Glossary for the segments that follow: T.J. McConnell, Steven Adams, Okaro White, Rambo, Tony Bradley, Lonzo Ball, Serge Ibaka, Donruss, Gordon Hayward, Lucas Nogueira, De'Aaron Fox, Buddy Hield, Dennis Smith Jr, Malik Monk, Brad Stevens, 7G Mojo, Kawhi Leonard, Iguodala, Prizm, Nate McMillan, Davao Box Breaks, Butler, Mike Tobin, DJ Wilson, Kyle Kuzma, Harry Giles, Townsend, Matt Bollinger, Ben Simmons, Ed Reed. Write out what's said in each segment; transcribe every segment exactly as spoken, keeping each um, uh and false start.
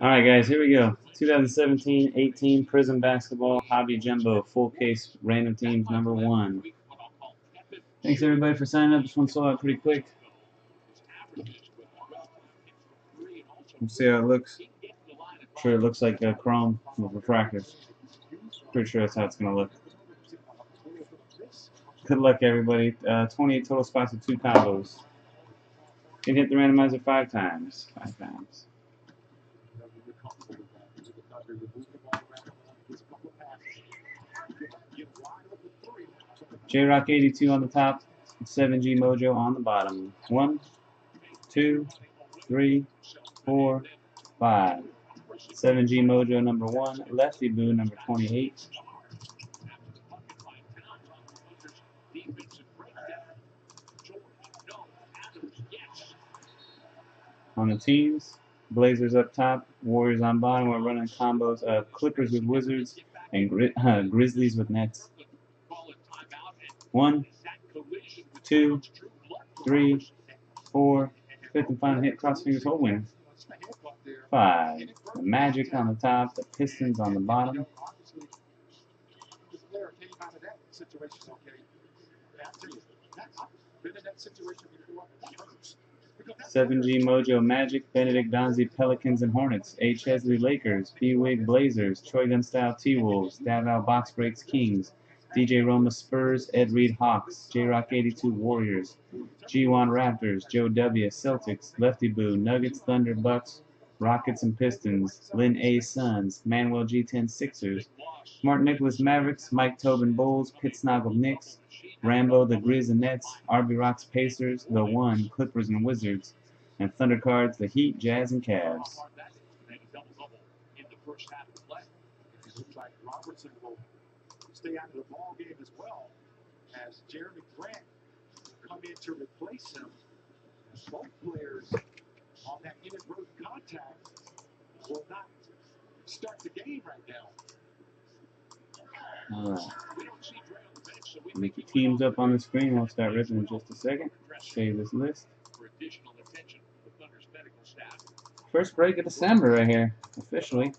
All right, guys, here we go. twenty seventeen eighteen Prison Basketball Hobby Jumbo Full Case Random Teams Number One. Thanks everybody for signing up. This one sold out pretty quick. Let's see how it looks. I'm sure it looks like a chrome with refractors. Pretty sure that's how it's gonna look. Good luck, everybody. Uh, twenty-eight total spots with two combos. You can hit the randomizer five times. Five times. J-Rock eighty-two on the top, seven G Mojo on the bottom. One, two, three, four, five. seven G Mojo number one, Lefty Boo number twenty-eight. On the teams, Blazers up top, Warriors on bottom. We're running combos of Clippers with Wizards and Gri uh, Grizzlies with Nets. One, two, three, four, fifth and final hit, cross fingers, whole winner. Five, the Magic on the top, the Pistons on the bottom. seven G Mojo Magic, Benedict Donzi Pelicans and Hornets, H. Hesley Lakers, B. Wig Blazers, Troy Gunstyle T-Wolves, Davao Box Breaks Kings, D J Roma Spurs, Ed Reed Hawks, J-Rock eighty-two Warriors, G one Raptors, Joe W Celtics, Lefty Boo Nuggets, Thunder Bucks, Rockets and Pistons, Lynn A Suns, Manuel G ten Sixers, Martin Nicholas Mavericks, Mike Tobin Bulls, Pitt Snoggle Knicks, Rambo the Grizz and Nets, R B Rocks Pacers, The One Clippers and Wizards, and Thunder Cards the Heat, Jazz and Cavs. Stay out of the ball game as well as Jeremy Grant come in to replace him. Both players on that inadvertent contact will not start the game right now. All right. I'll make your teams up on the screen. We'll start ripping in just a second. Save this list. First break of December right here, officially.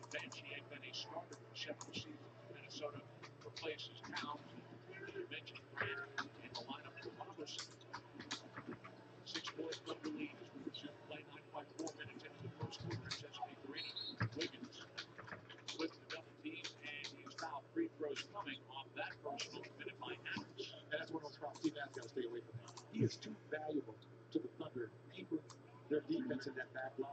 He is too valuable to the Thunder. Their defense in that back line.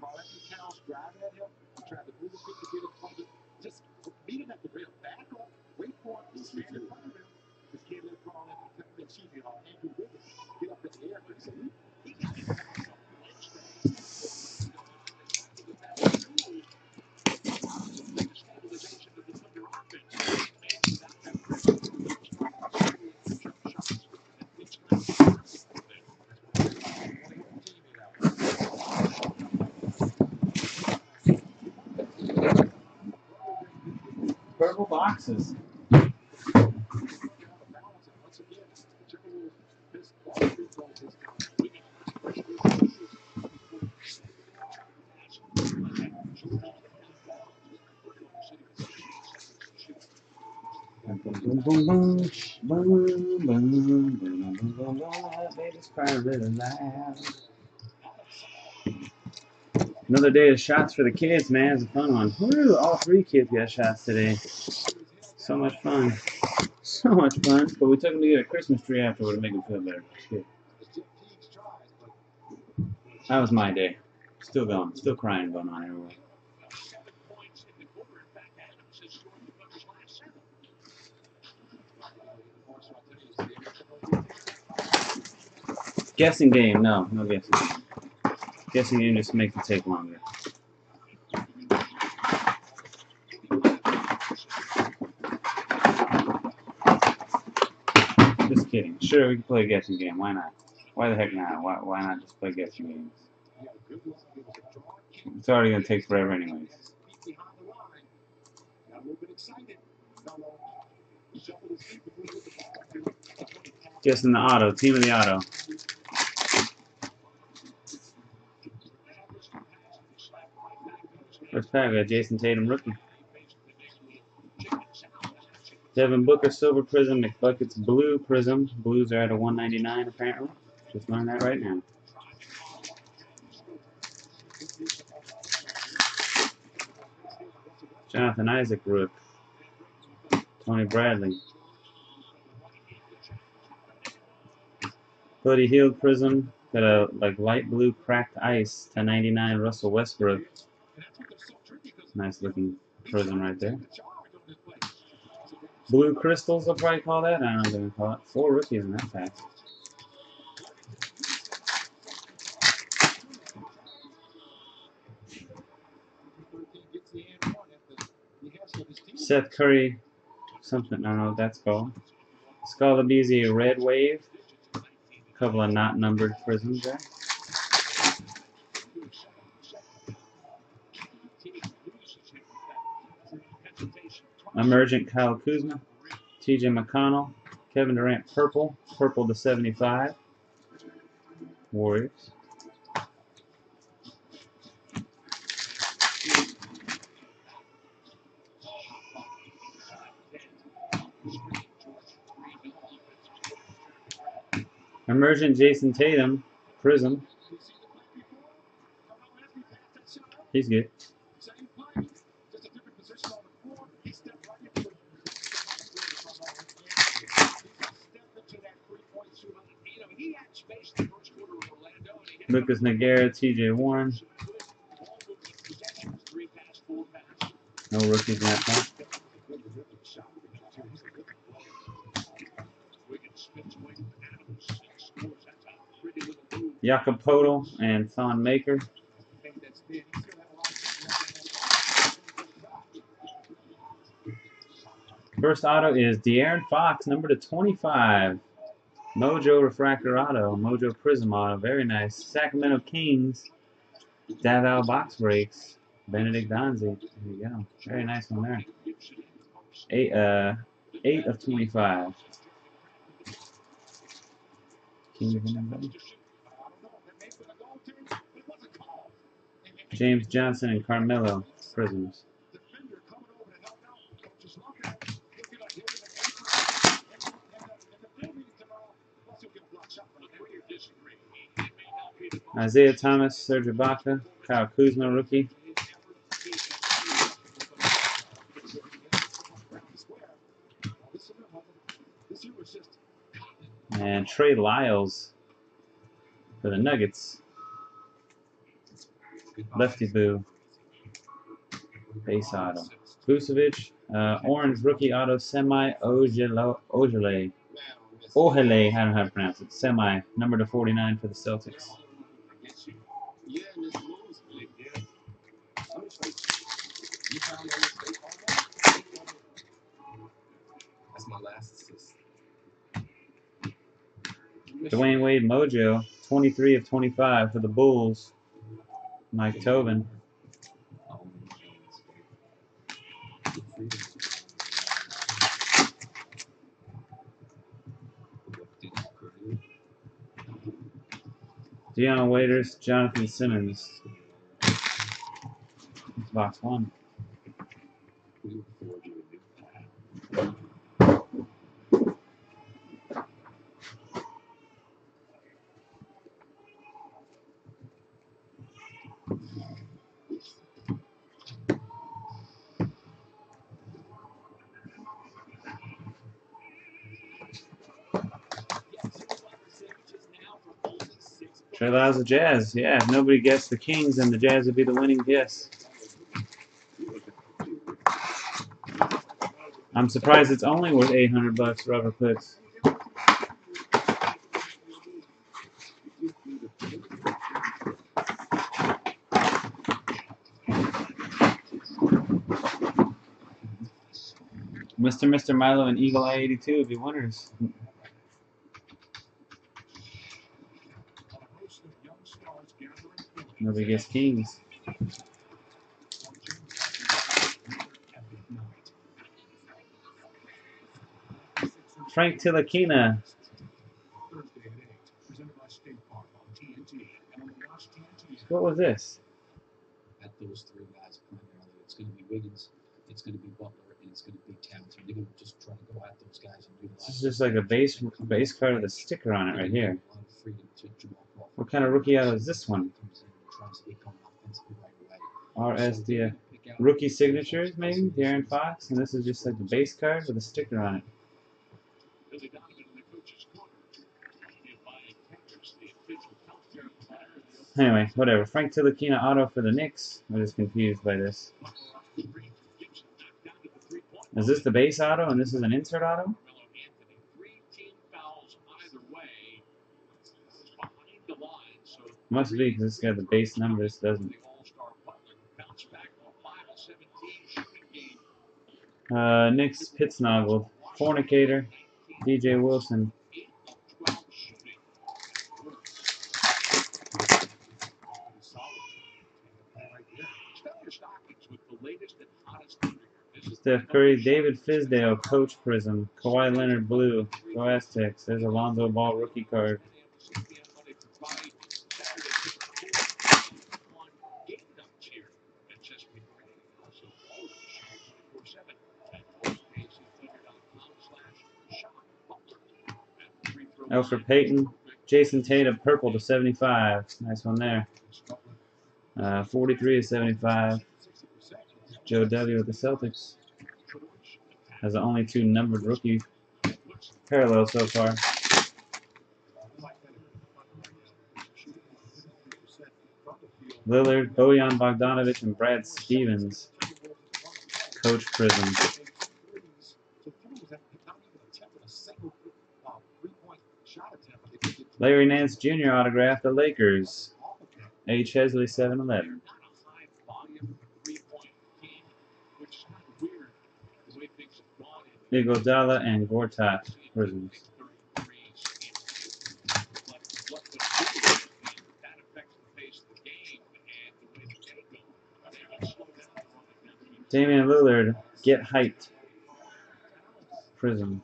Marlon Cowles driving at him, trying to move the pick to get it funded. Just beat him at the rim. Back up, wait for him, he's standing in front of him. Just can't let Carl and Chibi on Andrew Wiggins get up in the air and say, he got it. Purple boxes. Another day of shots for the kids, man. It's a fun one. Woo, all three kids got shots today. So much fun. So much fun. But we took them to get a Christmas tree afterward to make them feel better. Shit. That was my day. Still going. Still crying going on everywhere. Guessing game. No. No guessing game. Guessing game just makes it take longer. Just kidding. Sure, we can play a guessing game. Why not? Why the heck not? Why, why not just play guessing games? It's already going to take forever anyways. Guessing the auto. Team of the auto. First time we got Jason Tatum rookie. Devin Booker silver prism, McBucket's blue prism. Blues are at a one ninety-nine apparently. Just learned that right now. Jonathan Isaac Rook. Tony Bradley. Buddy Hield prism. Got a like light blue cracked ice to ninety-nine Russell Westbrook. Nice looking prism right there. Blue crystals, I'll probably call that. I don't know what they're going to call it. Four rookies in that pack. Seth Curry, something, I don't know what that's called. Scalabizi Red Wave. A couple of not numbered prisms there. Emergent Kyle Kuzma, T J McConnell, Kevin Durant purple, purple to seventy-five, Warriors. Emergent Jason Tatum, prism. He's good. Lucas Nogueira, T J Warren. No rookies in that pack. Jakob Poeltl and Thon Maker. First auto is De'Aaron Fox, number to twenty-five. Mojo Refractor Auto, Mojo Prism Auto, very nice. Sacramento Kings, Davao Box Breaks, Benedict Donzi. There you go. Very nice one there. Eight, uh, eight of twenty-five. Can you hear anybody? James Johnson and Carmelo Prisms. Isaiah Thomas, Serge Ibaka, Kyle Kuzma, rookie. And Trey Lyles for the Nuggets. Lefty Boo, base auto. Vucevic, uh, orange rookie auto, Semi Ojeleye. Ojeleye, I don't know how to pronounce it. Semi, number to forty-nine for the Celtics. That's my last assist. Dwayne Wade Mojo, twenty-three of twenty-five for the Bulls. Mike Tobin. Deion Waiters, Jonathan Simmons. It's box one. Trey Lyles, the Jazz. Yeah, if nobody gets the Kings, and the Jazz would be the winning guess. I'm surprised it's only worth eight hundred bucks. Rubber puts. Mister Mister Milo and Eagle Eye eighty-two would be winners. Nobody gets Kings. Frank Ntilikina. What was this? At those three guys playing. It's going to be Wiggins. It's going to be Butler, and it's going to be Townsend. They're going to just try to go at those guys and utilize. This is just like the base base card with a sticker on it right here. What kind of rookie auto is this one? R S D F. Rookie signatures, maybe? De'Aaron Fox, and this is just like the base card with a sticker on it. Anyway, whatever. Frank Ntilikina auto for the Knicks. I'm just confused by this. Is this the base auto and this is an insert auto? Must be, because this guy has the base number, this doesn't. Uh, Knicks, Pitt Snoggle, Fornicator, D J Wilson. Steph Curry, David Fizdale, Coach Prism, Kawhi Leonard Blue, Go Aztecs. There's a Lonzo Ball rookie card. Alfred Payton, Jason Tatum, purple to seventy-five. Nice one there. Uh, forty-three to seventy-five. Joe W with the Celtics. Has the only two numbered rookie parallels so far. Lillard, Bojan Bogdanovic, and Brad Stevens. Coach Prism. Larry Nance Junior autograph, the Lakers. H. Hesley, seven eleven. Iguodala and Gortat, Prisms. Damian Lillard, get hyped, Prism.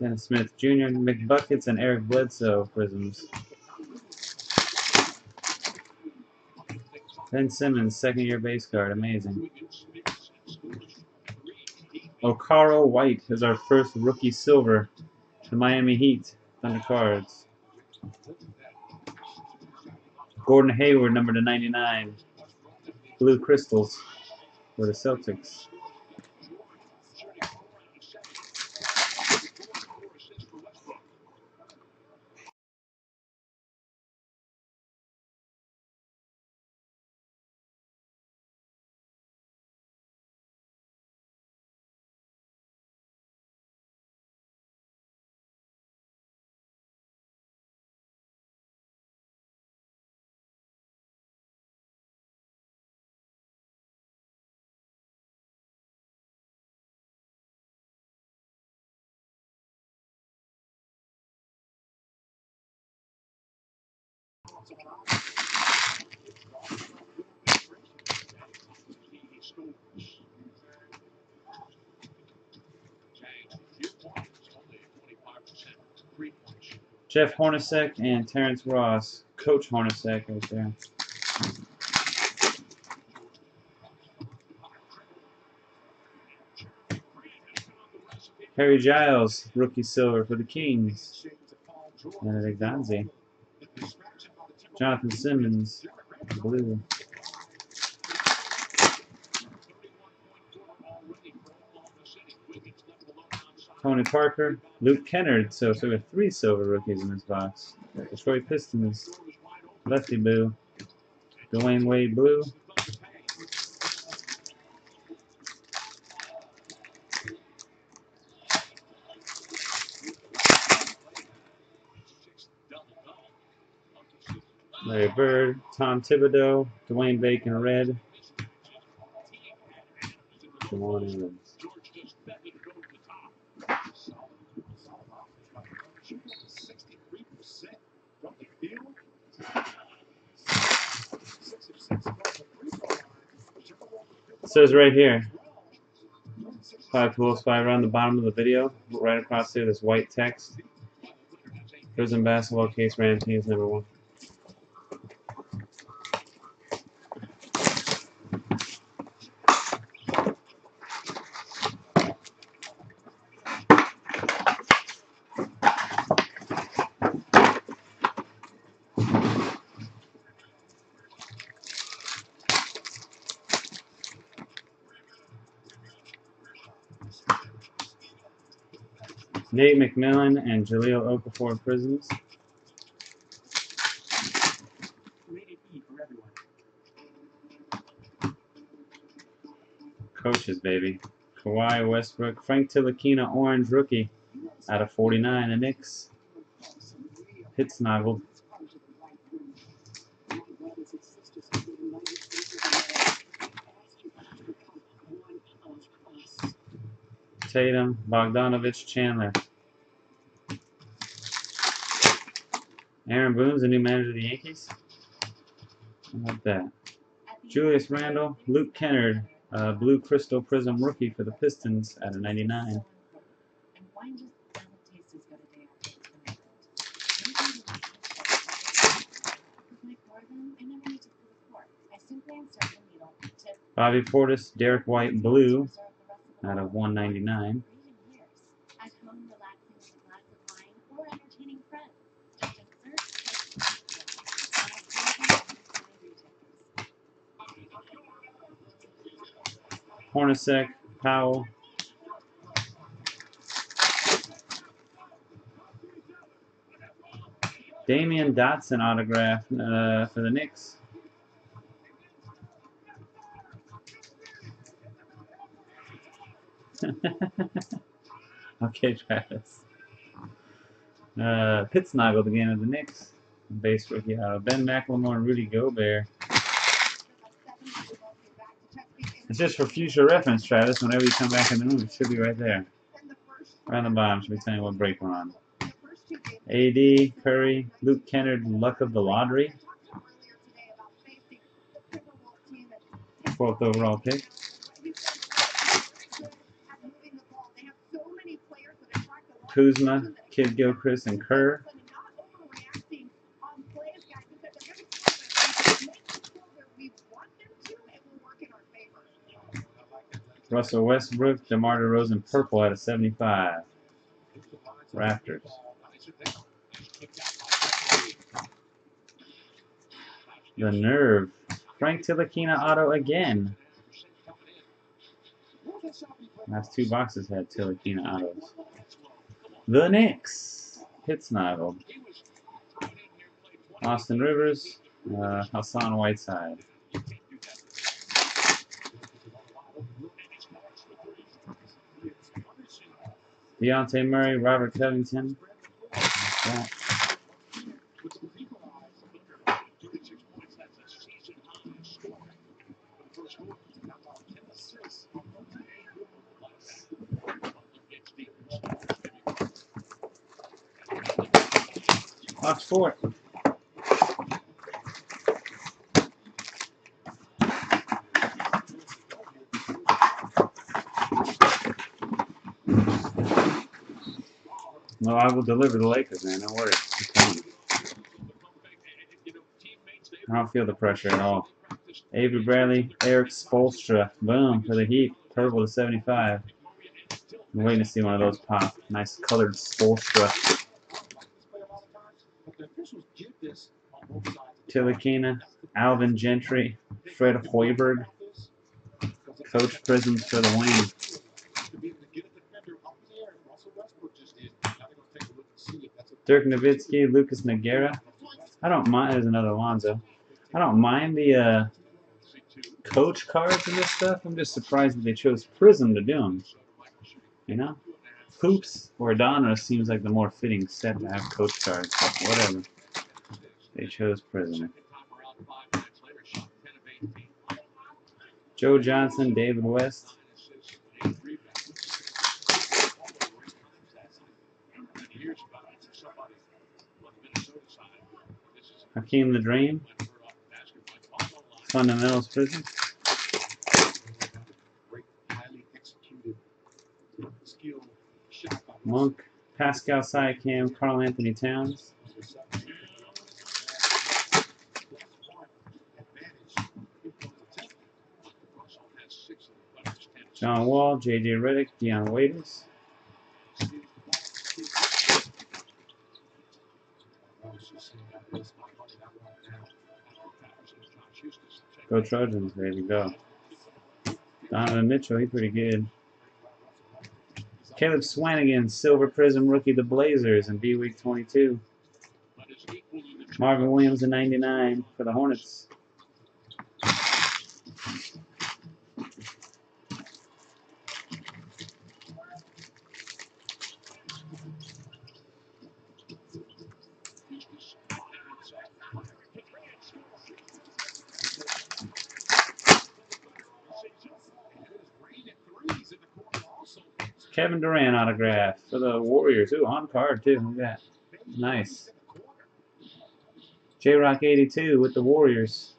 Dennis Smith Junior, McBuckets, and Eric Bledsoe, Prisms. Ben Simmons, second-year base card, amazing. Okaro White is our first rookie silver. The Miami Heat, Thunder cards. Gordon Hayward, number to ninety-nine. Blue crystals for the Celtics. Jeff Hornacek and Terrence Ross, Coach Hornacek right there. Harry Giles, rookie silver for the Kings. Benedict Donzi. Jonathan Simmons, blue. Tony Parker, Luke Kennard. So, so we have three silver rookies in this box. Detroit Pistons, Lefty Boo, Dwayne Wade blue. Larry Bird, Tom Thibodeau, Dwayne Bacon, red. Jamal Adams. It says right here, five tools, five around the bottom of the video, right across here, this white text. Prison basketball case ran teams number one. Nate McMillan and Jahlil Okafor prisons. Rated E for everyone. Coaches, baby. Kawhi, Westbrook, Frank Ntilikina, orange rookie, out of forty-nine. The Knicks. Pitt Snoggle. Tatum, Bogdanovich, Chandler. Aaron Boone's the new manager of the Yankees. How about that? Julius Randle, Luke Kennard, uh, blue crystal prism rookie for the Pistons at a ninety-nine. Bobby Portis, Derek White, blue. Out of one ninety-nine. Hornacek, Powell. Damian Dotson autograph uh, for the Knicks. Okay, Travis. Uh, Pitt Snoggle, the game of the Knicks. Base rookie out of Ben McLemore and Rudy Gobert. It's just for future reference, Travis. Whenever you come back in the room, it should be right there. Right on the bottom, should be telling you what break we're on. A D, Curry, Luke Kennard, Luck of the Lottery. Fourth overall pick. Kuzma, Kid Gilchrist, and Kerr. Russell Westbrook, DeMar DeRozan, purple out of seventy-five. Raptors. The nerve. Frank Ntilikina auto again. Last two boxes had Ntilikina autos. The Knicks, Pitt Snoggle, Austin Rivers, uh, Hassan Whiteside. Dejounte Murray, Robert Covington. Box four. Well, I will deliver the Lakers, man. Don't worry. I don't feel the pressure at all. Avery Bradley, Eric Spoelstra. Boom, for the Heat. Purple to seventy-five. I'm waiting to see one of those pop. Nice colored Spoelstra. Ntilikina, Alvin Gentry, Fred Hoiberg, Coach Prisms for the win. Dirk Nowitzki, Lucas Nogueira. I don't mind. There's another Lonzo. I don't mind the uh, coach cards and this stuff. I'm just surprised that they chose Prism to do them. You know, Hoops or Donruss seems like the more fitting set to have coach cards. But whatever. They chose Prisoner. Joe Johnson, David West. Hakeem the Dream. Fundamentals Prison. Monk, Pascal Siakam, Karl Anthony Towns. John Wall, J J Redick, Dion Waiters. Go Trojans, baby, go. Donovan Mitchell, he's pretty good. Caleb Swanigan, Silver Prism Rookie, the Blazers in B Week twenty-two. Marvin Williams in ninety-nine for the Hornets. Kevin Durant autograph for the Warriors. Ooh, on card too. Look at that. Nice. J Rock eighty-two with the Warriors.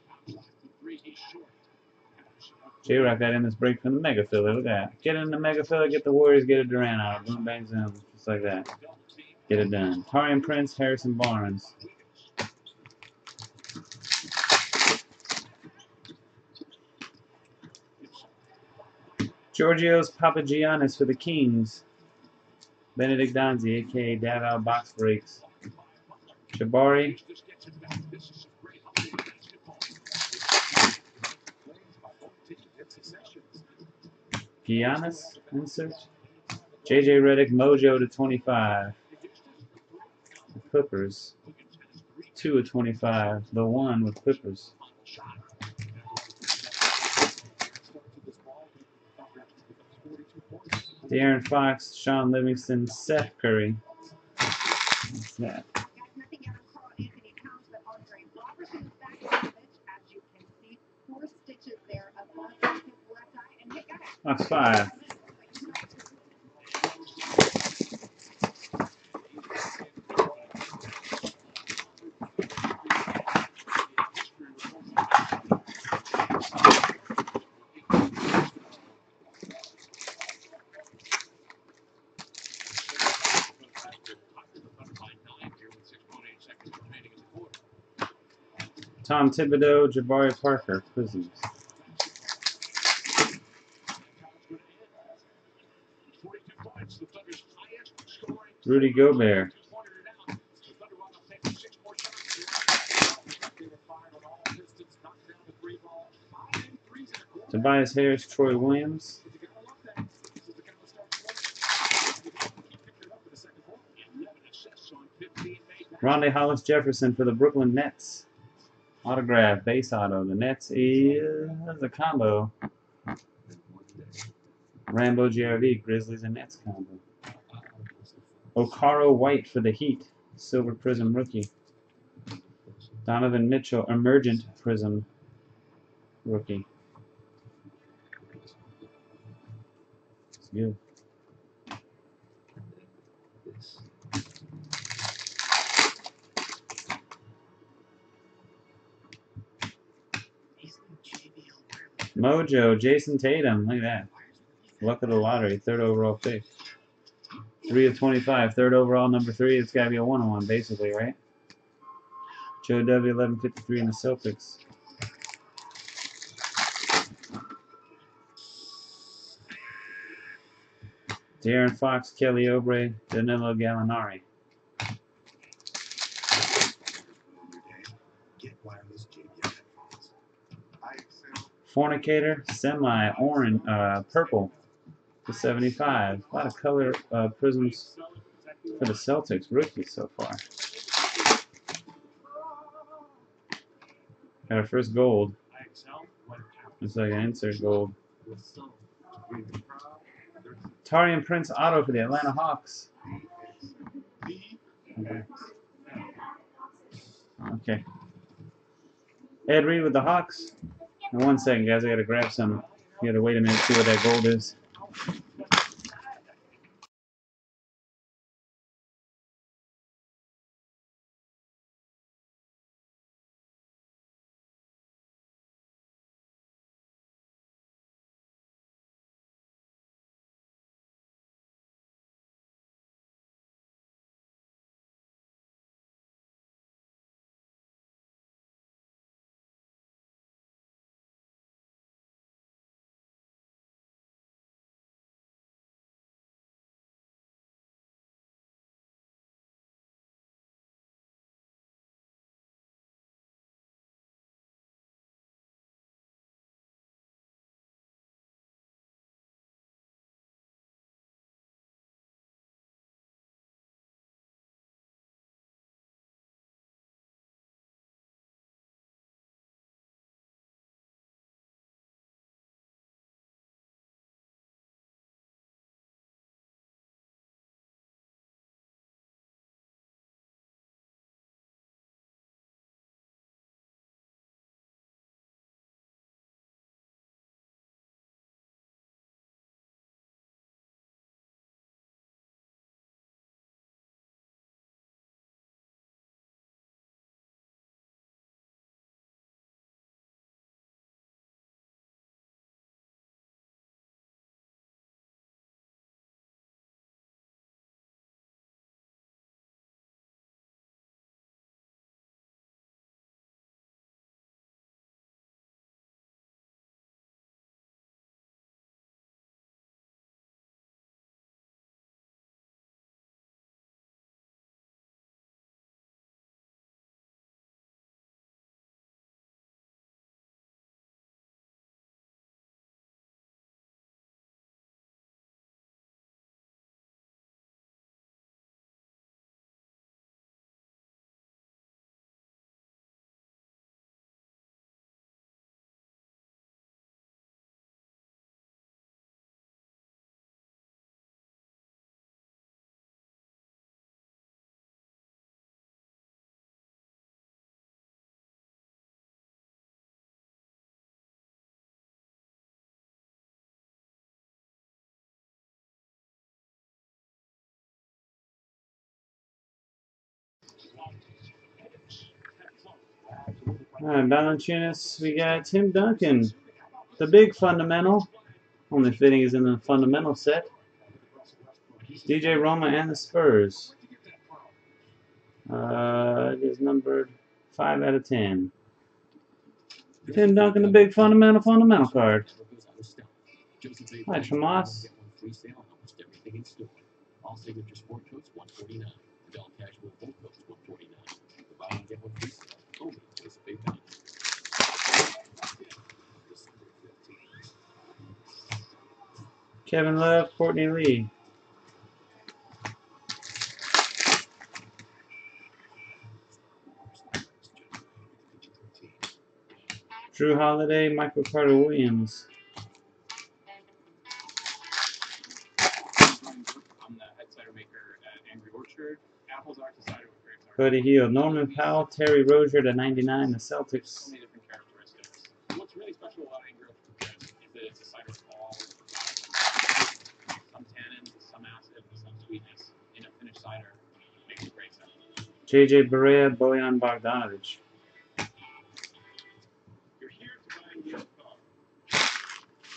J Rock got in this break from the Mega Filler. Look at that. Get in the Mega Filler, get the Warriors, get a Durant out. Boom, bang, zoom. Just like that. Get it done. Taurean Prince, Harrison Barnes. Georgios Papagiannis for the Kings. Benedict Donzi, a k a. Davao Box Breaks. Jabari. Giannis, insert. J J Redick, Mojo to twenty-five. The Clippers. two of twenty-five. The one with Clippers. De'Aaron Fox, Sean Livingston, Seth Curry. What's that? Box five. Tom Thibodeau, Jabari Parker, Prisms. Rudy Gobert. Tobias Harris, Troy Williams. Rondae Hollis-Jefferson for the Brooklyn Nets. Autograph, base auto. The Nets is a combo. Rambo G R V, Grizzlies and Nets combo. Okaro White for the Heat. Silver Prism Rookie. Donovan Mitchell, Emergent Prism Rookie. It's good. Mojo, Jason Tatum, look at that. Luck of the lottery, third overall pick. three of twenty-five, third overall, number three. It's got to be a one-on-one, basically, right? Joe W, eleven fifty-three in the Celtics. De'Aaron Fox, Kelly Oubre, Danilo Gallinari. Fornicator, semi, orange, uh, purple to seventy-five. A lot of color uh, prisms for the Celtics rookies so far. Got our first gold. It's like an insert gold. Taurean Prince auto for the Atlanta Hawks. Okay. okay. Ed Reed with the Hawks. Now one second, guys. I gotta grab some. You gotta wait a minute, see what that gold is. Alright, Valanciunas, we got Tim Duncan, the big fundamental. Only fitting is in the fundamental set. D J Roma and the Spurs. Uh, it is numbered five out of ten. Tim Duncan, the big fundamental, fundamental card. Alright, Tramos. All signature sport coats, one forty-nine. Adult casual bolt coats, one forty-nine. The buy and get one free sale. Only is a big time. Kevin Love, Courtney Lee. Drew Holiday, Michael Carter Williams. Buddy Hield, Norman Powell, Terry Rozier to ninety-nine, the Celtics. What's really special about Angry Orchard is that it's a cider ball with some tannins, some acid, some sweetness in a finished cider. Makes a great cider. J J Barea, Bojan Bogdanovic. You're here to buy a gift card.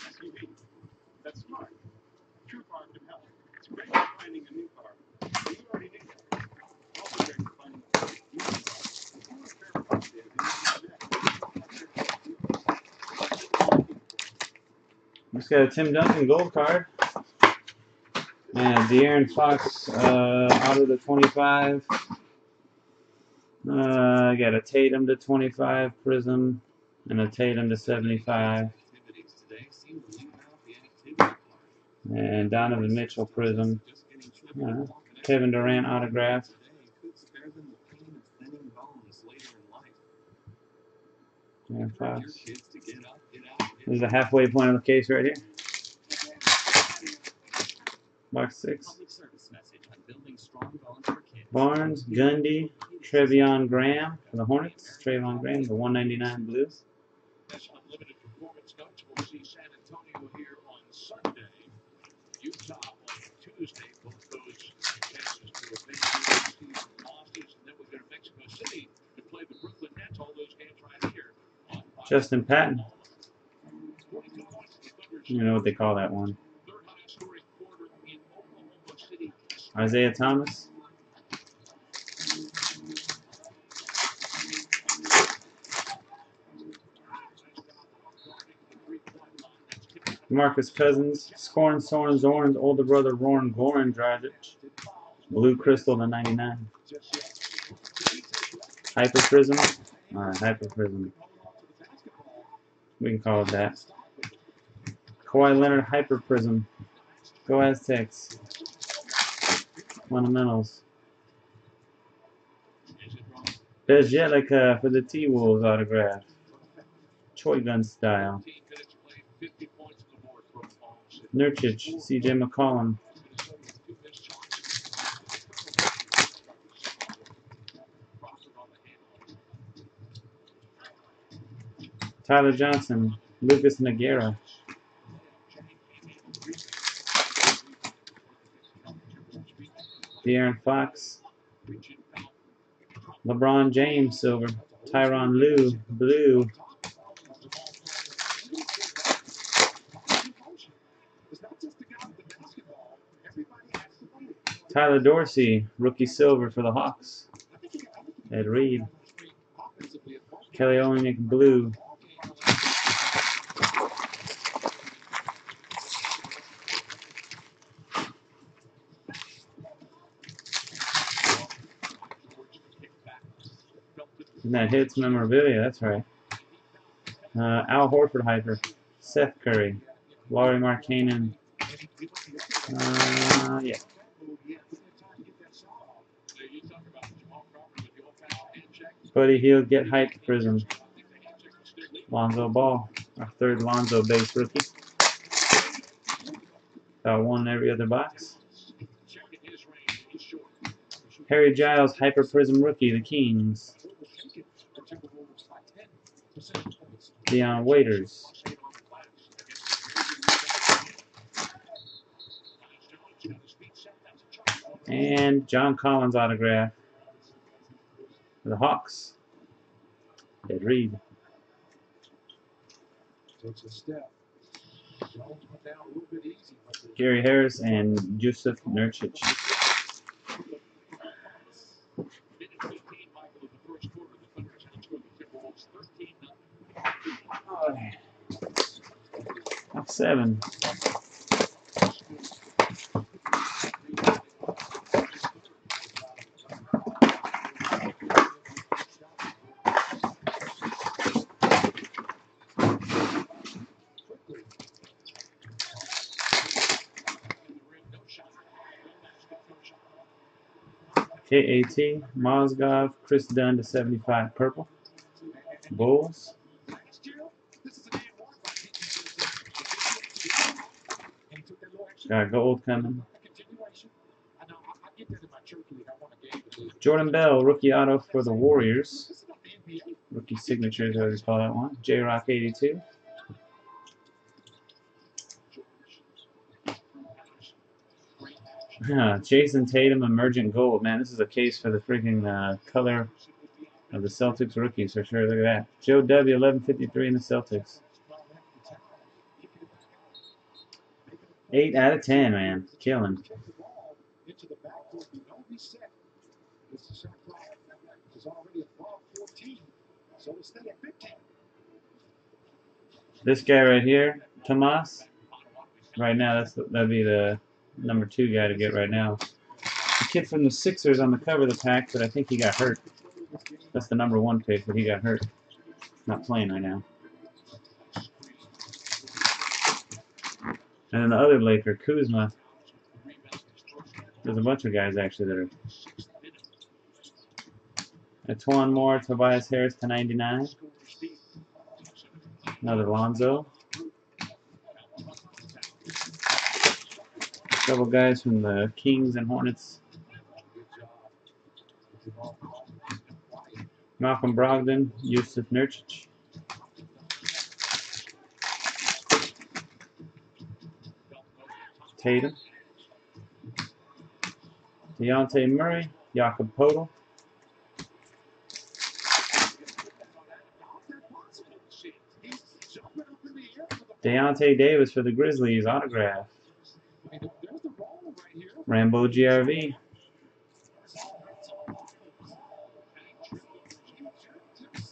S U V. That's smart. True card to help. It's great finding a new car. You already knew that. Just got a Tim Duncan gold card and De'Aaron Fox uh, out of the twenty-five. I uh, got a Tatum to twenty-five prism and a Tatum to seventy-five. And Donovan Mitchell prism. Uh, Kevin Durant autograph. And Fox. This is the halfway point of the case right here. Box six. Barnes, Gundy, Trevion Graham for the Hornets. Trevon Graham, the one ninety-nine blue. Justin Patton. You know what they call that one. Isaiah Thomas. Marcus Cousins. Scorn, Soren, Zorn's older brother, Roran Goran Dragic. Blue Crystal, the ninety-nine. Hyper Prism. Alright, Hyper Prism. We can call it that. Kawhi Leonard Hyper Prism. Go Aztecs. Fundamentals. Bezjelica for the T-Wolves autograph. Choi Gun style. Nurkic, C J McCollum. Tyler Johnson, Lucas Nogueira. De'Aaron Fox. LeBron James, silver. Tyronn Lue, blue. Tyler Dorsey, rookie silver for the Hawks. Ed Reed. Kelly Olynyk, blue. And that hits memorabilia, that's right. Uh, Al Horford Hyper, Seth Curry, Lauri Markkanen. Uh, yeah. Buddy Hield, get hyped Prism. Lonzo Ball, our third Lonzo base rookie. About one in every other box. Harry Giles, Hyper Prism rookie, the Kings. Deion Waiters. And John Collins autograph. for the Hawks. Ed Reed. Takes a step. Gary Harris and Jusuf Nurkic. Top seven. K A T, Mozgov, Chris Dunn to seventy-five, purple. Bulls. Got gold coming. Jordan Bell, rookie auto for the Warriors. Rookie signatures, I always call that one. J-Rock eighty-two. Huh, Jason Tatum, emergent gold. Man, this is a case for the freaking uh, color of the Celtics rookies for sure. Look at that. Joe W, eleven fifty-three in the Celtics. eight out of ten, man. Killing. This guy right here, Tomas. Right now, that's that'd be the number two guy to get right now. The kid from the Sixers on the cover of the pack, but I think he got hurt. That's the number one pick, but he got hurt. Not playing right now. And then the other Laker, Kuzma. There's a bunch of guys actually that are. Etwan Moore, Tobias Harris to ninety-nine. Another Lonzo. Couple guys from the Kings and Hornets. Malcolm Brogdon, Jusuf Nurkic. Tatum. Dejounte Murray, Jakob Poeltl. Deontay Davis for the Grizzlies, autograph. Rambo G R V.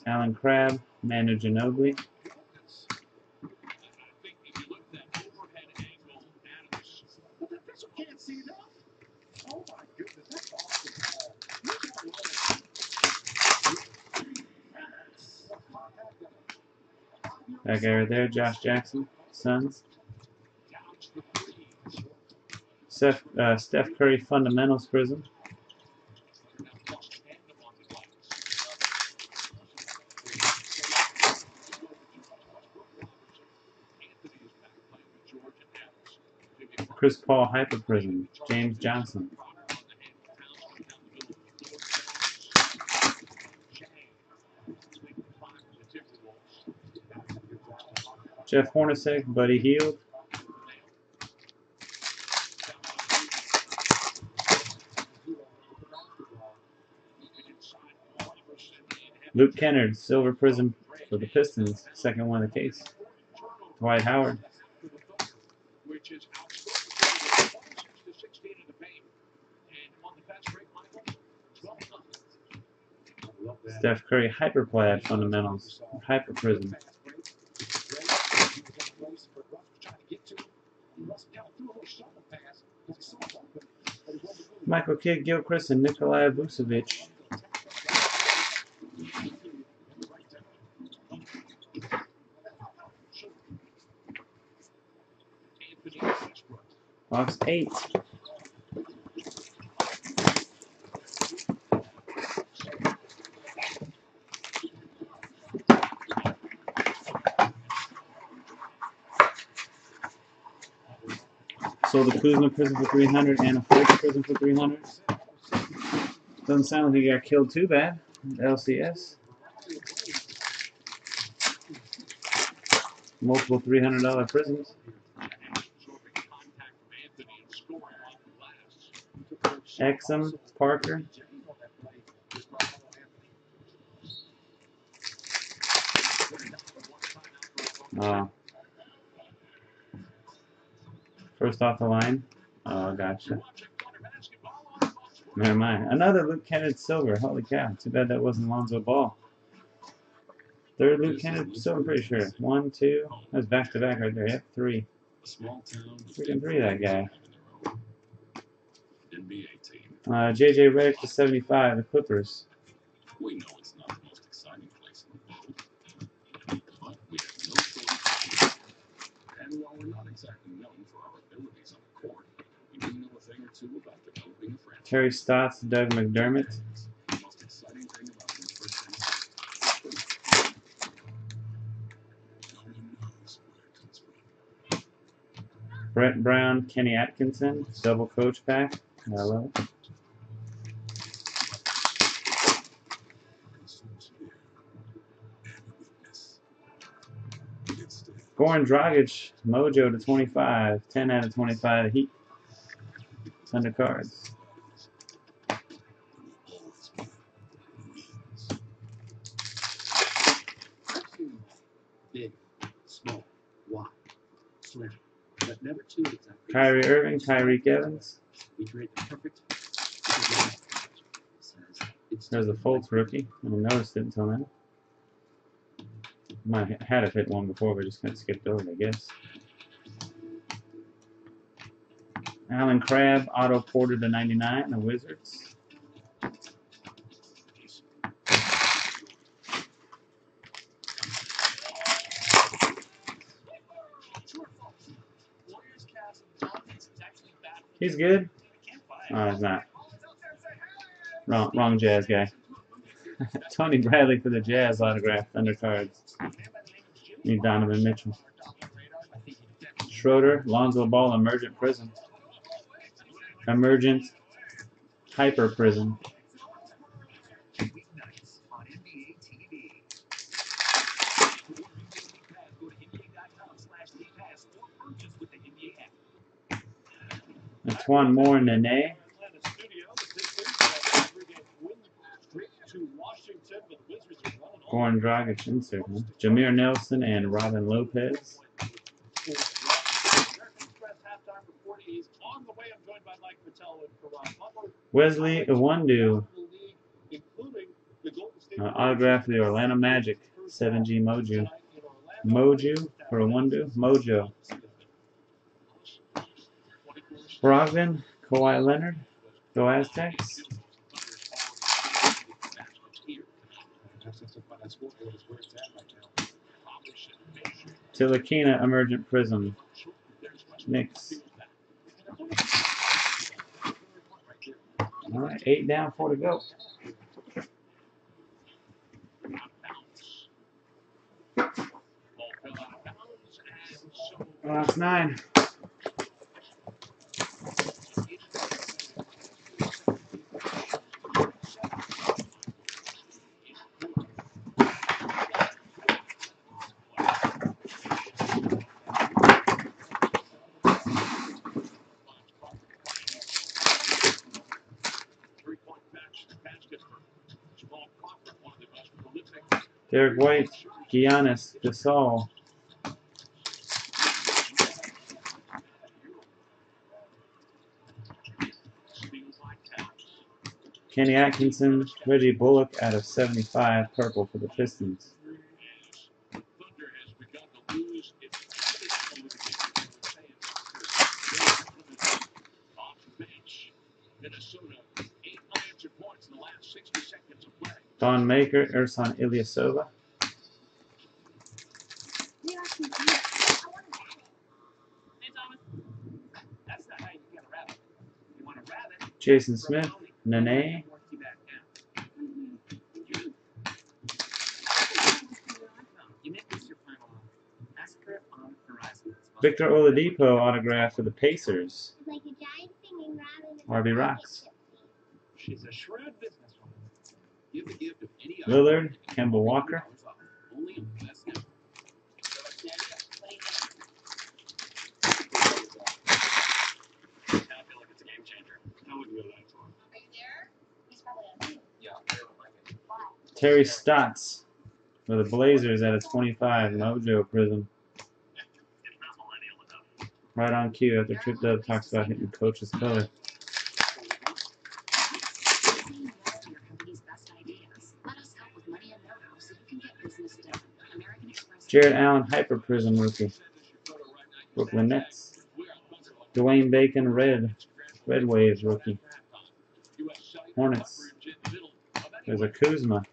Alan Crabb, Manu Ginobili. That guy right there, Josh Jackson, Suns. Steph, uh, Steph Curry Fundamentals Prism. Chris Paul Hyper Prism. James Johnson. Jeff Hornacek, Buddy Hield. Luke Kennard, silver prism for the Pistons, second one in the case. Dwight Howard. Steph Curry, hyper plaid fundamentals, hyper prism. Michael Kidd Gilchrist and Nikola Vucevic. Box eight. Sold a Kuzma prism for three hundred and a Fultz prism for three hundred. Doesn't sound like he got killed too bad. L C S. Multiple three hundred dollar prisms. Exum, Parker, Uh, first off the line. Oh, gotcha. Never mind. Another Luke Kennard silver. Holy cow. Too bad that wasn't Lonzo Ball. Third Luke Kennard silver, pretty sure. One, two. That's back to back right there. Yep, three. Freaking three, that guy. Uh, J J Redick to seventy-five, the Clippers. We know it's not the most exciting place in the world, but we have no choice. And while we're not exactly known for our abilities on the court, we do know a thing or two about developing a franchise. Terry Stotts, Doug McDermott. The most exciting thing about this person is no one knows where it comes from. Brett Brown, Kenny Atkinson, double coach pack. Hello. Goran Dragic, Mojo to twenty-five, ten out of twenty-five, Heat. It's under cards. Big, small, wide, slim, but never too exactly. Kyrie Irving, Tyreek Evans. We create the perfect. There's a Fultz rookie. I didn't notice it until now. Might have had a hit one before, but just kind of skipped over, I guess. Alan Crabb, Otto Porter to ninety-nine, the Wizards. He's good. Oh, he's not. Wrong, wrong Jazz guy. Tony Bradley for the Jazz autograph, undercards. Need Donovan Mitchell. Schroeder, Lonzo Ball, Emergent Prison. Emergent Hyper Prison. Antoine Moore, Nene. Goran Dragic insert, huh? Jameer Nelson and Robin Lopez. Wesley Iwundu, uh, autograph for the Orlando Magic, seven G Mojo. Mojo for Iwundu, Mojo. Brogdon, Kawhi Leonard, Go Aztecs. Ntilikina, Emergent Prism. Knicks. Alright, eight down, four to go. That's nine. Derek White, Giannis, Gasol. Kenny Atkinson, Reggie Bullock out of seventy-five, purple for the Pistons. Thon Maker, Ersan Ilyasova. Jason Smith, Nene. Victor Oladipo, autograph for the Pacers. R B Rocks. She's a shrewd business. Lillard, Kemba Walker. Terry Stotts for the Blazers at a twenty-five, Mojo Prism. Right on cue after Trick Dub talks about hitting coach's belly. Jared Allen, Hyper Prism rookie. Brooklyn Nets. Dwayne Bacon, Red. Red Waves rookie. Hornets. There's a Kuzma.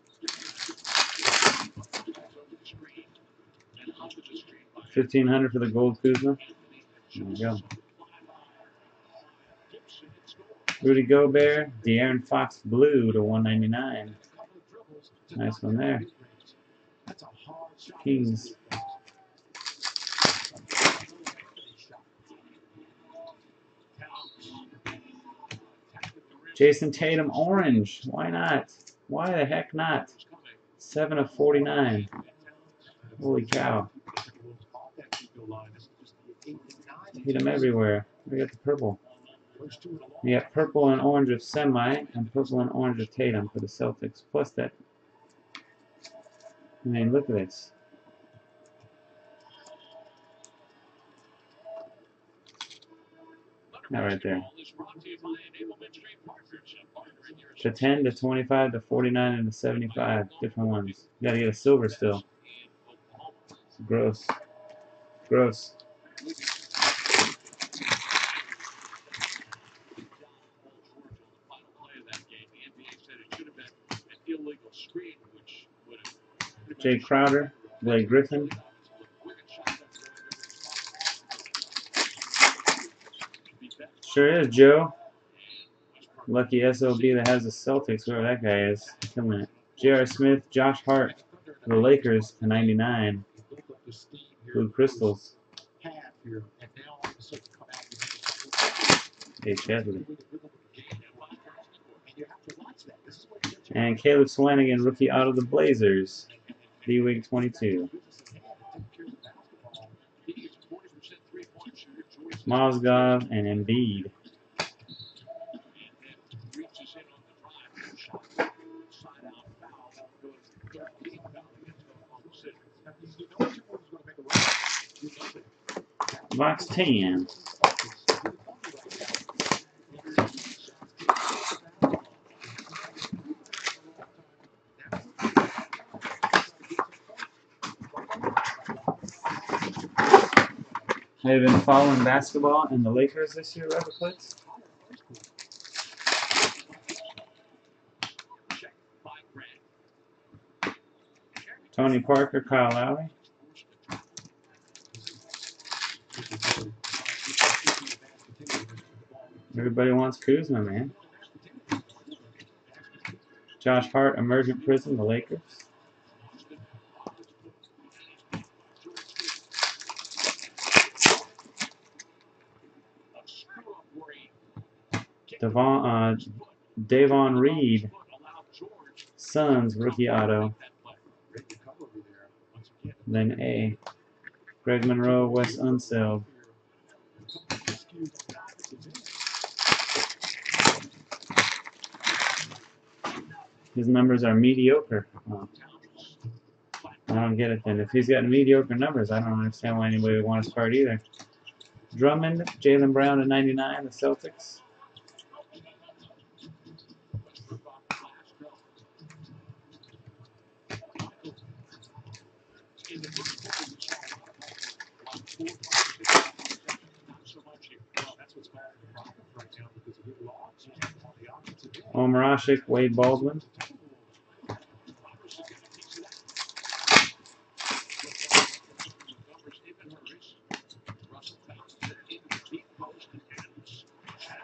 fifteen hundred for the gold Kuzma. There we go. Rudy Gobert, De'Aaron Fox, blue to one ninety-nine. Nice one there. Kings. Jason Tatum, orange. Why not? Why the heck not? seven of forty-nine. Holy cow. Hit them everywhere. We got the purple. We got purple and orange of Semi and purple and orange of Tatum for the Celtics. Plus that. I mean, look at this. That right there. To ten, to twenty-five, to forty-nine, and to seventy-five. Different ones. You gotta get a silver still. It's gross. Gross. Jay Crowder, Blake Griffin. Sure is, Joe. Lucky S O B that has the Celtics, whoever that guy is. Killing it. J R Smith, Josh Hart, the Lakers to ninety-nine. Blue Crystals. Hey, Chadley. And Caleb Swanigan, rookie out of the Blazers. D-Wig twenty-two. Mozgov and Embiid. Box ten. Have you been following basketball and the Lakers this year, Robert Plitz? Tony Parker, Kyle Lowry. Everybody wants Kuzma, man. Josh Hart, Emergent Prison, the Lakers. Davon, uh, Davon Reed, Suns, rookie auto. Then A. Greg Monroe, Wes Unseld. His numbers are mediocre. Oh. I don't get it then. If he's got mediocre numbers, I don't understand why anybody would want to start either. Drummond, Jaylen Brown at ninety-nine, the Celtics. Omarashik, Wade Baldwin.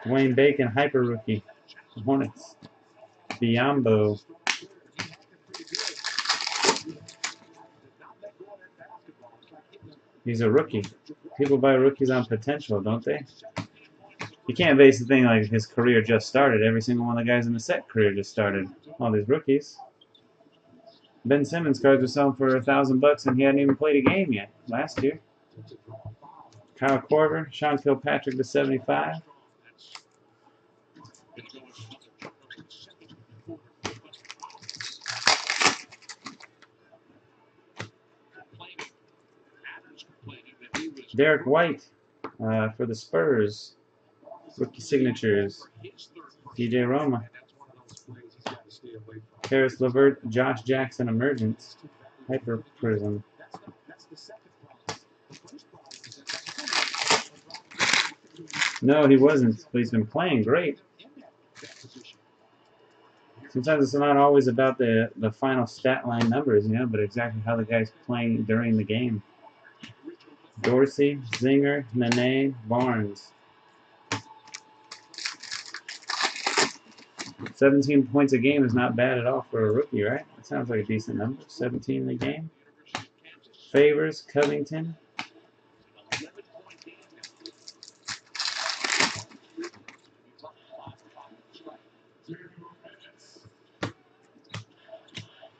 Dwayne Bacon, Hyper Rookie. The Hornets. Biombo. He's a rookie. People buy rookies on potential, don't they? You can't base the thing like his career just started. Every single one of the guys in the set career just started. All these rookies. Ben Simmons cards were selling for a thousand bucks, and he hadn't even played a game yet last year. Kyle Korver, Sean Kilpatrick to seventy-five. Derek White, Uh, for the Spurs, rookie signatures, D J Roma, Karis LeVert, Josh Jackson, Emergence, Hyper Prism, no, he wasn't, but he's been playing great. Sometimes it's not always about the, the final stat line numbers, you know, but exactly how the guy's playing during the game. Dorsey, Zinger, Nene, Barnes. seventeen points a game is not bad at all for a rookie, right? That sounds like a decent number. seventeen a game. Favors, Covington.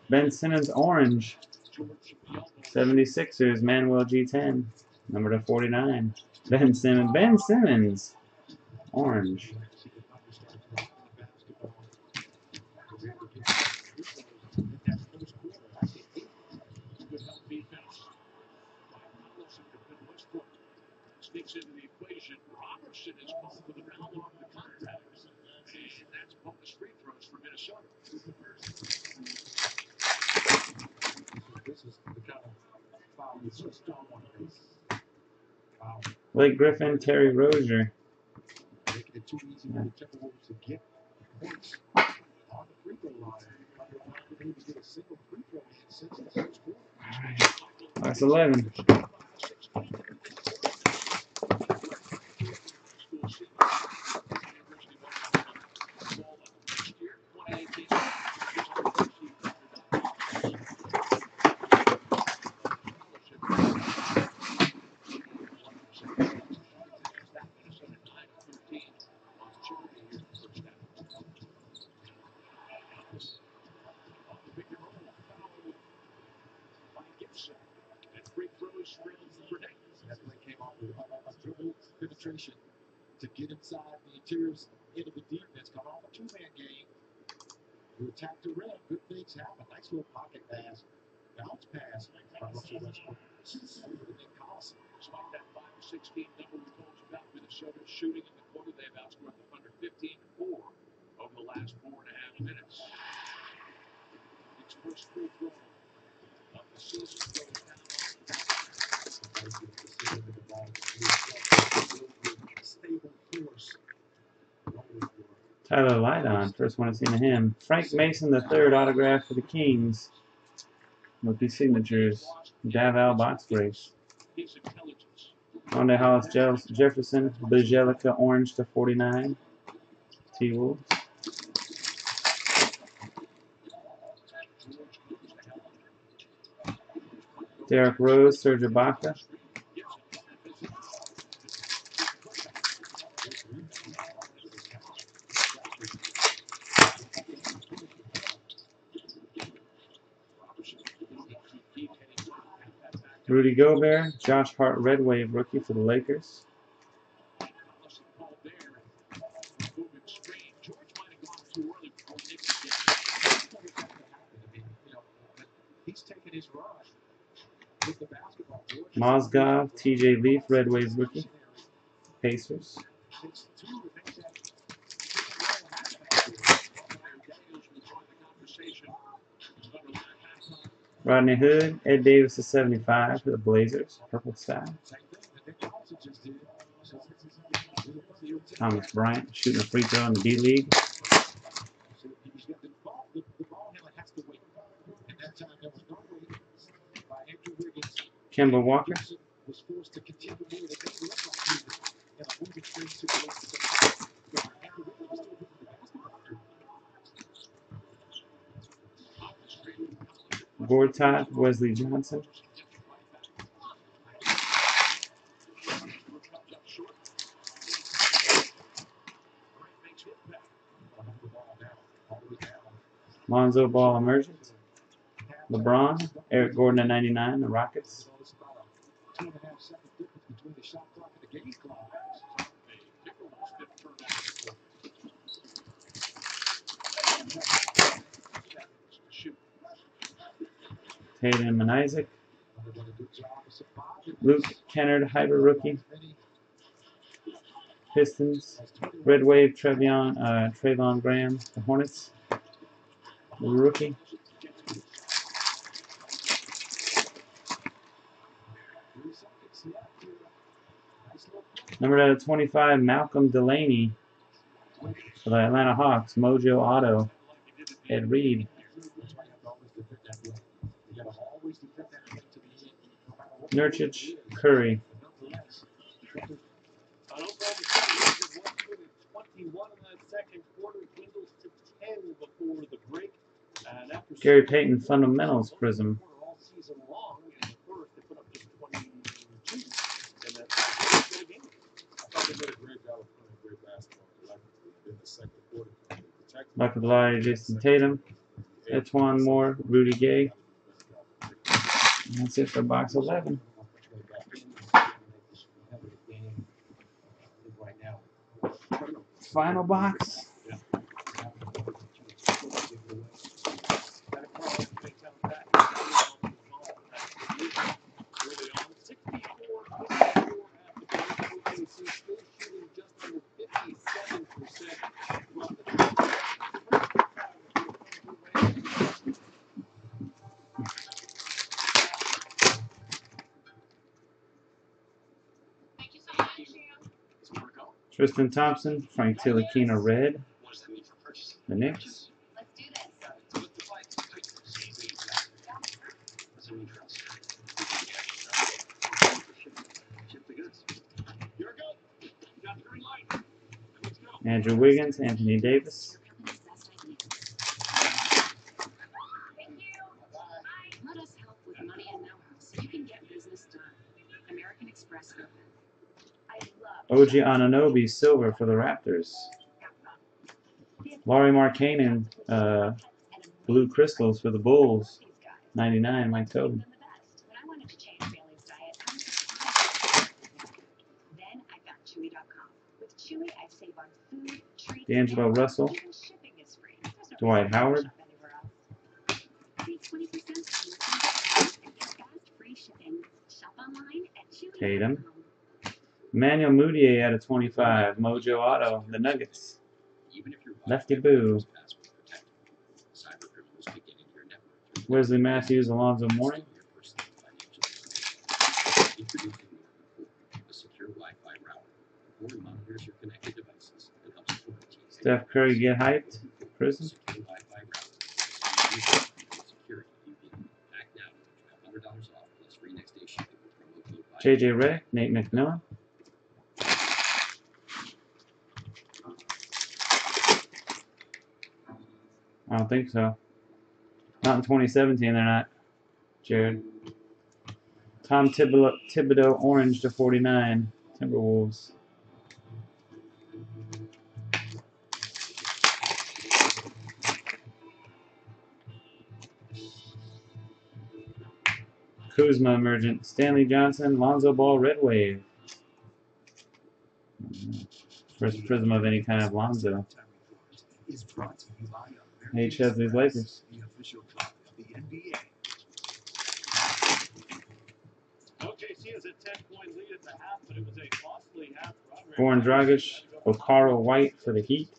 Ben Simmons, orange. seventy-sixers, Manuel G ten. Number to forty-nine. Ben Simmons. Ben Simmons. Orange. Blake Griffin, Terry Rozier. Yeah. Alright, that's eleven. To get inside the interiors into the defense, come off a two-man game. You attack the rim, good things happen. Nice little pocket pass, bounce pass by Russell Westbrook. Despite that five or sixteen number we told you about with the Southern shooting in the quarter, they've outscored them under fifteen to four over the last four and a half minutes. It's first free throw of the season goes down. Tyler Lydon, first one I've seen of him. Frank Mason the third autograph for the Kings. Rookie signatures, Davao Box Breaks. Onde Hollis Jefferson, Bajelica orange to forty-nine. T Wolves. Derek Rose, Serge Ibaka. Rudy Gobert, Josh Hart, Red Wave rookie for the Lakers. Mozgov, T J Leaf, Red Wave rookie, Pacers. Rodney Hood, Ed Davis to seventy-five for the Blazers, purple side. Thomas Bryant shooting a free throw in the B League. Kemba Walker. Gortat, Wesley Johnson. Lonzo Ball, Emergence. LeBron, Eric Gordon at ninety-nine, the Rockets. Tatum and Isaac. Luke Kennard, Hyper Rookie. Pistons. Red Wave, Trevion, uh, Trayvon Graham, the Hornets. The rookie. Numbered out of twenty-five, Malcolm Delaney for the Atlanta Hawks. Mojo Auto, Ed Reed. Nurkic, Curry. Gary Payton, Fundamentals Prism. Michael Blige, Jason Tatum, Etwan Moore, Rudy Gay. And that's it for box eleven. Final box. Tristan Thompson, Frank Ntilikina, red. The Knicks. Andrew Wiggins, Anthony Davis. O G Anunoby, silver for the Raptors. Lauri Markkanen, uh, blue crystals for the Bulls. ninety-nine, Mike Tobin. D'Angelo Russell. Dwight Howard. Tatum. Manuel Moutier out of twenty-five. Mojo Auto, the Nuggets. Lefty Boo. Wesley Matthews, Alonzo Mourning. Steph Curry, get hyped. Prison. J J Redick, Nate McMillan. I don't think so. Not in twenty seventeen, they're not. Jared. Tom Thibodeau, Thibodeau orange to forty-nine, Timberwolves. Kuzma, emergent. Stanley Johnson, Lonzo Ball, Red Wave. First prism of any kind of Lonzo. H has these Lakers. The official club of the N B A. O K C is a ten-point lead at the half, but it was a costly half. Goran Dragic, Okaro White for the Heat.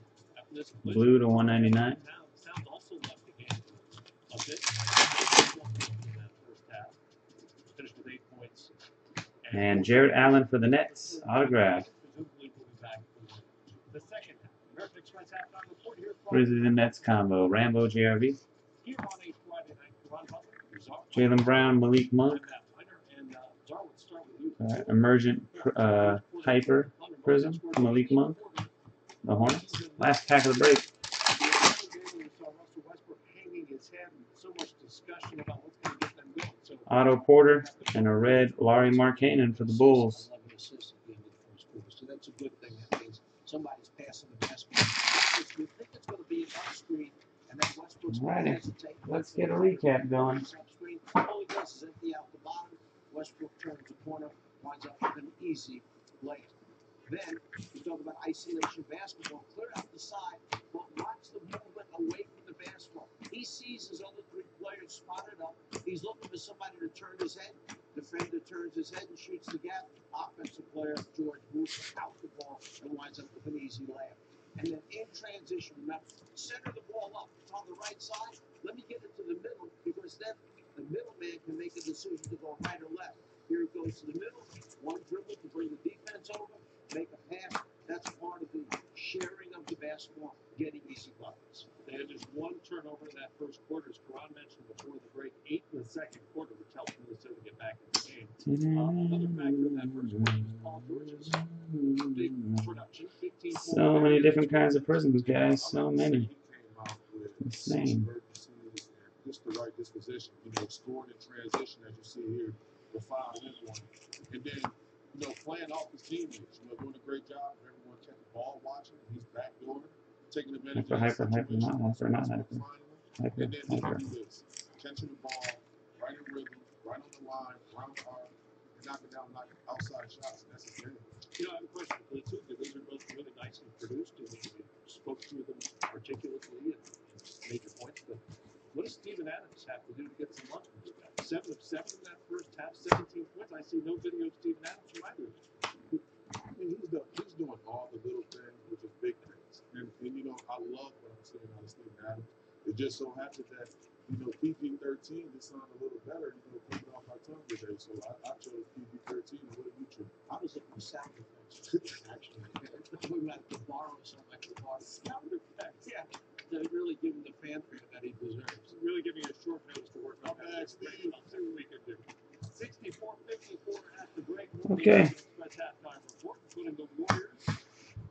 Blue to one ninety-nine. And Jared Allen for the Nets. Autograph. Grizzlies and Nets combo. Rambo, J R V. Jaylen Brown, Malik Monk. Uh, emergent uh, Hyper Prism, Malik Monk. The Hornets. Last pack of the break. Otto Porter and a red Lauri Markkanen for the Bulls. Somebody's passing the basketball. We think it's going to be off screen, and then Westbrook's going to hesitate. Let's get a recap going. All he does is empty out the bottom. Westbrook turns the corner, winds up with an easy layup. Then we talk about isolation basketball, clear out the side, but watch the movement away from the basketball. He sees his other three players spotted up. He's looking for somebody to turn his head. Defender turns his head and shoots the gap. Offensive player George moves out the ball and winds lines up with an easy layup. And then in transition, remember, center the ball up. It's on the right side. Let me get it to the middle, because then the middleman can make a decision to go right or left. Here it goes to the middle. One dribble to bring the defense over, make a pass. That's part of the sharing of the basketball, getting easy buckets. They had just one turnover in that first quarter, as Karan mentioned before the break, eight in the second quarter, which helped Minnesota get back in the game. Uh, another factor in that first quarter was Paul George's big production. So many different kinds of prisons, guys. So many. Insane. Just the right disposition, you know, scoring in transition, as you see here, the foul in one, and then, you know, playing off his teammates, you know, doing a great job. Everyone kept the ball watching. He's backdooring, taking advantage of hyper, hyper, not hyper, not hyper. Hyper, and then hyper. Catching the ball, right in rhythm, right on the line, right on the arm, and knocking down like outside shots necessary. You know, I have a question for you too, because these are both really nicely produced, and you spoke to them articulately and made your points. But what does Steven Adams have to do to get some luck from you guys? Seven of seven in that first half, seventeen points. I see no video of Steven Adams from either of you. I mean, he's, the, he's doing all the little things, which is big things. And, and you know, I love what I'm saying about Steven Adams. It just so happens that, you know, P G thirteen is sounding a little better, you know, coming off my tongue today. So I, I chose P G thirteen, and what did you choose? I was looking for sound effects, actually. We were at the bar or something like the bar. Sound effects, yeah. They're really giving the fanfare that he deserves. Really giving a short notice to work on. I'll see what we can do. sixty-four fifty-four at the break. Okay.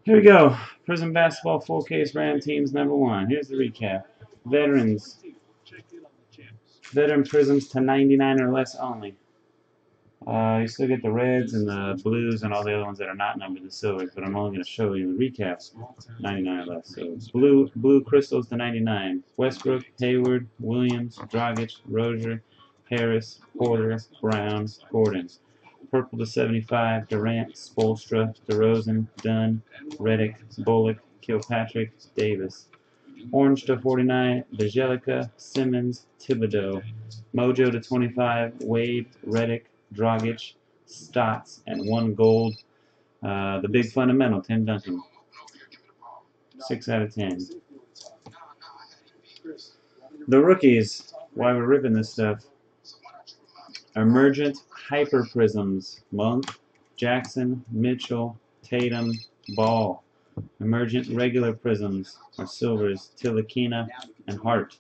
Here we go. Prison Basketball Full Case Ram Teams number one. Here's the recap. Veterans. Veteran prisms to ninety-nine or less only. Uh, you still get the reds and the blues and all the other ones that are not numbered, the silvers, but I'm only going to show you the recaps, ninety-nine or less. So blue blue crystals to ninety-nine. Westbrook, Hayward, Williams, Dragic, Rozier, Harris, Porter, Brown, Gordon. Purple to seventy-five. Durant, Spoelstra, DeRozan, Dunn, Redick, Bullock, Kilpatrick, Davis. Orange to forty-nine. Bjelica, Simmons, Thibodeau. Mojo to twenty-five. Wade, Redick, Dragic, Stotts, and one gold. Uh, the big fundamental, Tim Duncan. six out of ten. The rookies, why we're ripping this stuff. Emergent Hyper Prisms. Monk, Jackson, Mitchell, Tatum, Ball. Emergent Regular Prisms are silvers, Ntilikina, and Hart.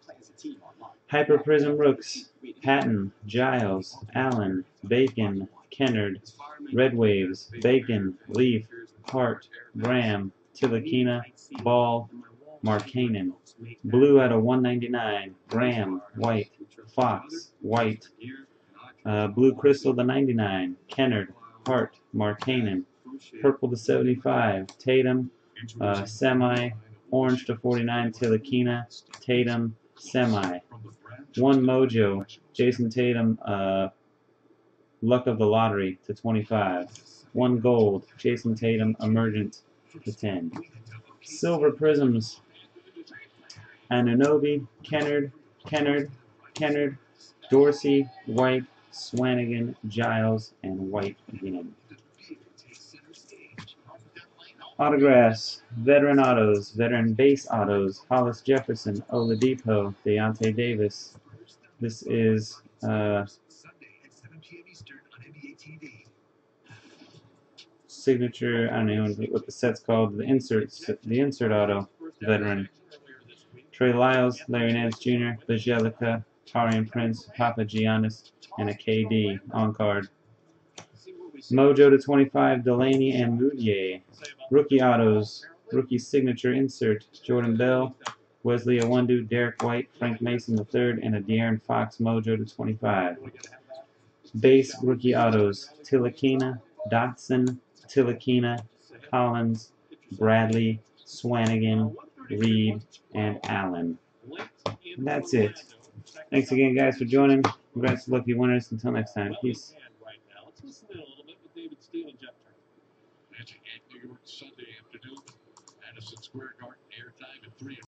Hyper Prism Rooks, Patton, Giles, Allen, Bacon, Kennard, Red Waves, Bacon, Leaf, Hart, Graham, Ntilikina, Ball, Markkanen. Blue out of one ninety-nine, Graham, White, Fox, White. Uh, blue Crystal to ninety-nine, Kennard, Hart, Markkanen. Purple to seventy-five, Tatum, uh, Semi. Orange to forty-nine, Ntilikina, Tatum, Semi. One Mojo, Jason Tatum, uh, Luck of the Lottery to twenty-five. One Gold, Jason Tatum, Emergent to ten. Silver Prisms, Anunoby, Kennard, Kennard, Kennard, Dorsey, White, Swanigan, Giles, and White again. Autographs, Veteran Autos, Veteran Base Autos, Hollis Jefferson, Oladipo, Deontay Davis. This is uh, signature, I don't know what the set's called, the insert, the insert auto, Veteran. Trey Lyles, Larry Nance Junior, Bjelica, Taurean Prince, Papa Giannis, and a K D on card. Mojo to twenty-five, Delaney and Moutier. Rookie Autos, Rookie Signature Insert, Jordan Bell, Wesley Iwundu, Derek White, Frank Mason the third, and a De'Aaron Fox Mojo to twenty-five. Base Rookie Autos, Ntilikina, Dotson, Ntilikina, Collins, Bradley, Swanigan, Reed, and Allen. And that's it. Thanks again, guys, for joining. Congrats to lucky winners. Until next time. Peace. Sunday.